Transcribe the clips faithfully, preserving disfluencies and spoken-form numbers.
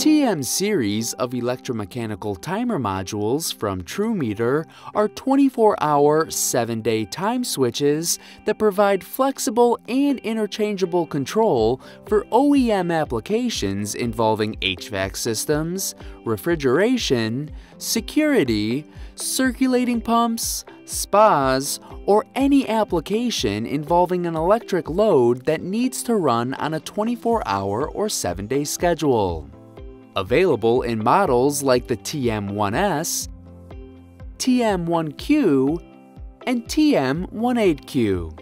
T M series of electromechanical timer modules from Trumeter are twenty-four hour, seven day time switches that provide flexible and interchangeable control for O E M applications involving H V A C systems, refrigeration, security, circulating pumps, spas, or any application involving an electric load that needs to run on a twenty-four hour or seven day schedule. Available in models like the T M one S, T M one Q, and T M eighteen Q.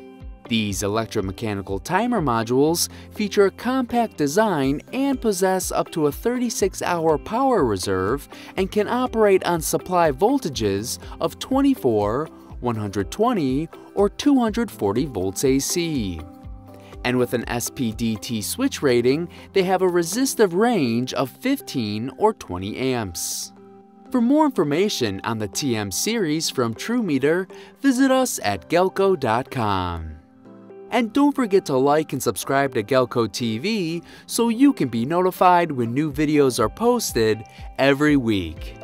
These electromechanical timer modules feature a compact design and possess up to a thirty-six hour power reserve and can operate on supply voltages of twenty-four, one hundred twenty, or two hundred forty volts A C. And with an S P D T switch rating, they have a resistive range of fifteen or twenty amps. For more information on the T M series from Trumeter, visit us at galco dot com. And don't forget to like and subscribe to Galco T V so you can be notified when new videos are posted every week.